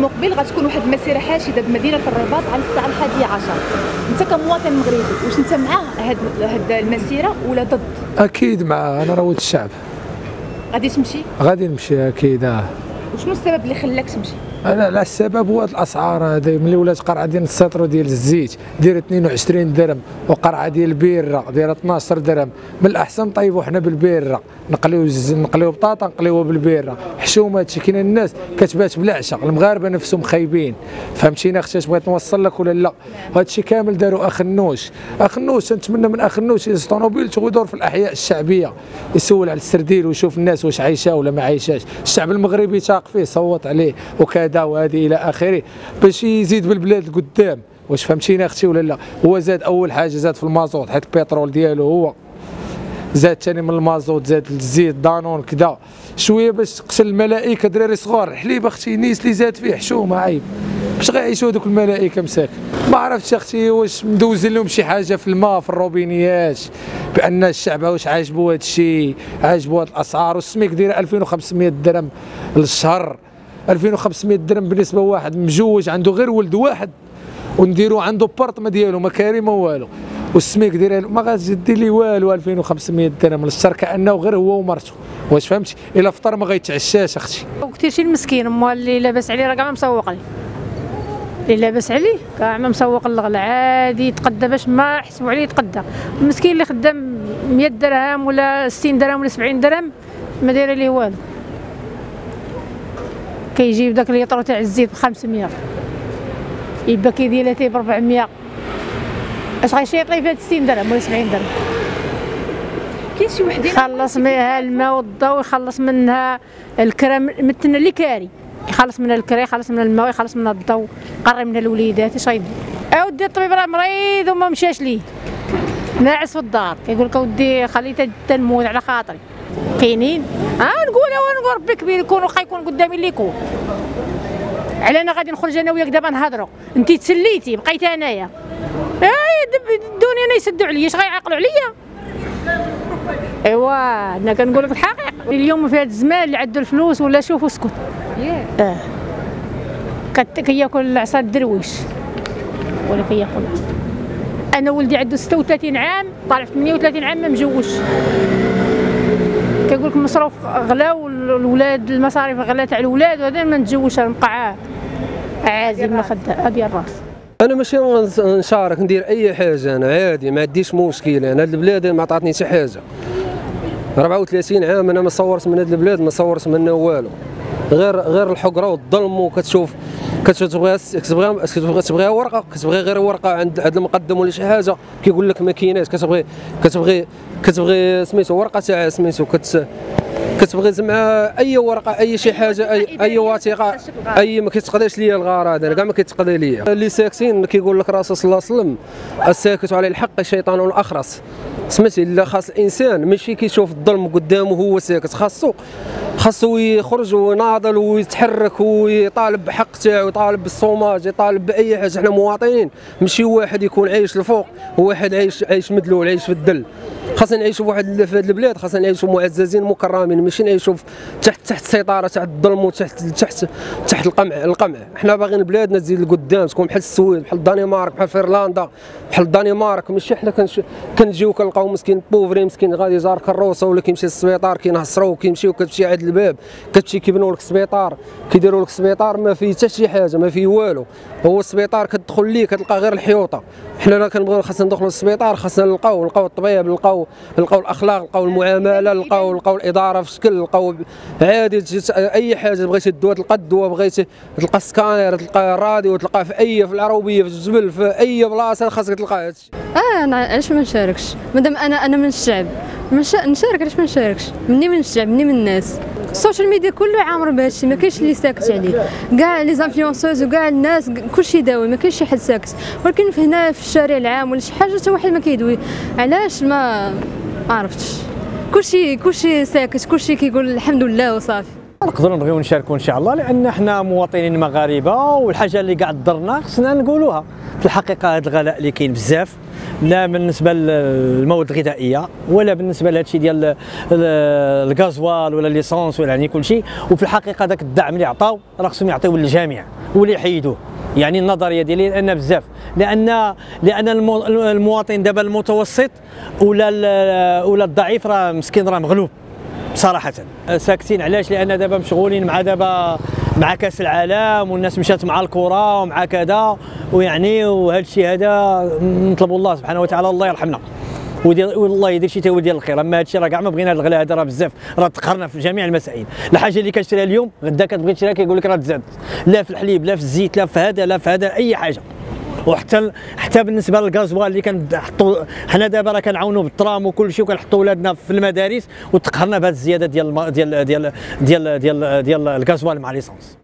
المقبل غتكون واحد المسيره حاشده بمدينه الرباط على الساعه 11. انت كمواطن مغربي واش انت مع هاد المسيره ولا ضد؟ اكيد مع، انا رواد الشعب. غادي تمشي؟ غادي نمشي اكيد. وشنو السبب اللي خلاك تمشي؟ انا لا، السبب هو الاسعار. هذه ملي ولات قرعه ديال السطر ديال الزيت دايره 22 درهم، وقرعه ديال البيره دايره 12 درهم. من الاحسن طيبوا حنا بالبيره، نقليو بطاطا نقليوها بالبيره، حشومه. هادشي كاين الناس كتبات بالعشاء، المغاربه نفسهم خايبين. فهمتيني اختي اش بغيت نوصل لك ولا لا؟ هادشي كامل داروا اخنوش. اخنوش نتمنى من اخنوش يهز طوموبيلته ويدور في الاحياء الشعبيه، يسول على السرديل ويشوف الناس واش عايشه ولا ما عايشاش. الشعب المغربي تاق فيه، صوت عليه وكذا وهذه الى اخره، باش يزيد بالبلاد قدام. واش فهمتيني اختي ولا لا؟ هو زاد اول حاجه زاد في المازوت، حيت البترول ديالو هو زاد ثاني من المازوت، زاد الزيت، دانون كذا شويه باش تقتل الملائكه. دراري صغار الحليب اختي نيس اللي زاد فيه حشومه، عيب باش غيعيشوا دوك الملائكه مساكن. ما عرفتش اختي واش مدوزين لهم شي حاجه في الماء في الروبينيات، بان الشعب واش عاجبو هادشي، عاجبو هاد الاسعار. والسميك دايره 2500 درهم للشهر، 2500 درهم بالنسبه لواحد مجوج عنده غير ولد واحد ونديرو عنده بارطما ديالو، ما كاري ما والو. والسميك دايره ما غاديش دير لي والو 2500 درهم للشهر، كانه غير هو ومرته. واش فهمتي؟ الا فطر ما غيتعشاش اختي. وكثير شي المسكين مول اللي لاباس عليه راه كاع ما مسوق ليه، اللي لاباس عليه كاع ما مسوق للغلا، عادي يتقدى باش ما يحسبوا عليه يتقدى. المسكين اللي خدام 100 درهم ولا 60 درهم ولا 70 درهم ما دايره ليه والو، كيجيب داك الليطرو تاع الزيت ب 500، يبقى كيديرها تي ب 400. اش غيشيط لي فيها 60 درهم ولا 70 درهم؟ كاين شي وحدين خلص منها الماء والضوء، ويخلص منها الكرام متنا اللي كاري، يخلص منها الكرا، يخلص منها الماء، يخلص منها الضوء، قري منها الوليدات. اش غيدير؟ اودي الطبيب راه مريض وما مشاش ليه، ناعس في الدار، كيقول لك اودي خليتها تنموت على خاطري. كاينين نقول ونقول ربي كبير يكون، واخا يكون قدامي اللي يكون. على انا غادي نخرج انا وياك دابا نهضروا، انت تسليتي بقيت انايا، الدنيا انا يسدوا عليا، اش غيعقلوا عليا؟ ايوا انا كنقول لك الحقيقه. اليوم في هذا الزمان اللي عنده الفلوس ولا شوف وسكت، كياكل عصا الدرويش ولا كياكل. انا ولدي عنده 36 عام طالع في 38 عام ما مجوش، كيقول لك المصروف غلا والولاد، المصاريف غلا تاع الولاد، وهذا ما نتزوجش نبقى عازل ما خدام ابيض الراس. انا ماشي نشارك ندير اي حاجه، انا عادي ما عنديش مشكل. انا البلاد ما عطاتني حتى حاجه، 34 عام انا ما صورت من هذه البلاد، ما صورت منها والو، غير الحقره والظلم. وكتشوف كتبغي ورقه، كتبغي غير ورقه عند المقدم ولا شي حاجه كيقول لك ما كايناش، كتبغي سميتو ورقه تاع سميتو، كتبغي زعما اي ورقه، اي شي حاجه، اي وثيقه، اي ما كيتقداش ليا الغراض، انا كاع ما كيتقدا ليا. اللي ساكتين كيقول لك راه صلى الله عليه وسلم الساكت على الحق الشيطان الاخرس. سمعتي؟ لا، خاص الانسان ماشي كيشوف الظلم قدامه هو ساكت، خاصو يخرج ويناضل ويتحرك ويطالب بحق تاعو، يطالب بالصوماج، يطالب باي حاجه. حنا مواطنين، ماشي واحد يكون عايش الفوق وواحد عايش مدلول، عايش في الذل. خاصنا نعيشوا في هذه البلاد، خاصنا نعيشوا معززين مكرمين، ماشي نعيشوا تحت السيطره تاع الظلم وتحت تحت القمع. حنا باغيين بلادنا تزيد لقدام، تكون بحال السويد، بحال الدنمارك، بحال فنلندا، بحال الدنمارك. ماشي حنا كنجيو كنلقاو مسكين بوفري، مسكين غادي يزار كروسه ولا كيمشي للسبيطار كينهصروه، كيمشيو كتمشي عند الباب كتمشي كيبنوا لك السبيطار، كيديروا لك السبيطار ما فيه حتى شي حاجه، ما فيه والو. هو السبيطار كتدخل ليه كتلقى غير الحيوطه. حنا راه كنبغيو خاصنا ندخلوا للسبيطار، خاصنا نلقاو الطبيب، نلقاو الاخلاق، نلقاو المعامله، نلقاو الاداره في شكل، نلقاو عادي اي حاجه بغيتي الدواء تلقى الدواء، بغيتي تلقى سكانير تلقى الراديو، تلقى في اي في العروبيه في الجبل في اي بلاصه خاصك تلقى هادشي. انا علاش ما نشاركش مادام انا من الشعب؟ نشارك علاش ما نشاركش؟ مني من الشعب، مني من الناس. السوشيال ميديا كله عامر بهادشي، ما كاينش اللي ساكت عليه، كاع لي زانفلونسوز وكاع الناس كلشي داوي، ما كاينش شي حد ساكت. ولكن في هنا في الشارع العام ولا شي حاجه حتى واحد ما كيدوي، علاش ما عرفتش. كلشي ساكت، كلشي كيقول الحمد لله وصافي. نقدروا نبغيو نشاركوا ان شاء الله، لان حنا مواطنين مغاربه، والحاجه اللي كاع ضرنا خصنا نقولوها. في الحقيقه هذا الغلاء اللي كاين بزاف لا بالنسبه للمواد الغذائيه ولا بالنسبه لهادشي ديال الغازوال ولا ليسونس ولا يعني كلشي. وفي الحقيقه داك الدعم اللي عطاو راه خصهم يعطيوه للجميع ولا يحيدوه، يعني النظريه ديالي لان بزاف، لان المواطن دابا المتوسط ولا الضعيف راه مسكين راه مغلوب صراحه. ساكتين علاش؟ لان دابا مشغولين مع مع كاس العالم والناس مشات مع الكره ومع كذا، ويعني وهذا الشيء هذا نطلبوا الله سبحانه وتعالى الله يرحمنا والله يدير شي تاويل ديال الخير. اما هذا الشيء راه كاع ما بغينا، هذا الغلاء هذا راه بزاف، راه تقهرنا في جميع المسائل. الحاجه اللي كتشريها اليوم غدا كتبغي تشريها كيقول لك راه تزادت، لا في الحليب لا في الزيت لا في هذا لا في هذا اي حاجه. وحتى بالنسبه للغازوال اللي كنحطوا حنا دابا راه كنعاونوا بالترام وكل شيء وكنحطوا ولادنا في المدارس، وتقهرنا بهذه الزياده ديال الغازوال مع ليسونس.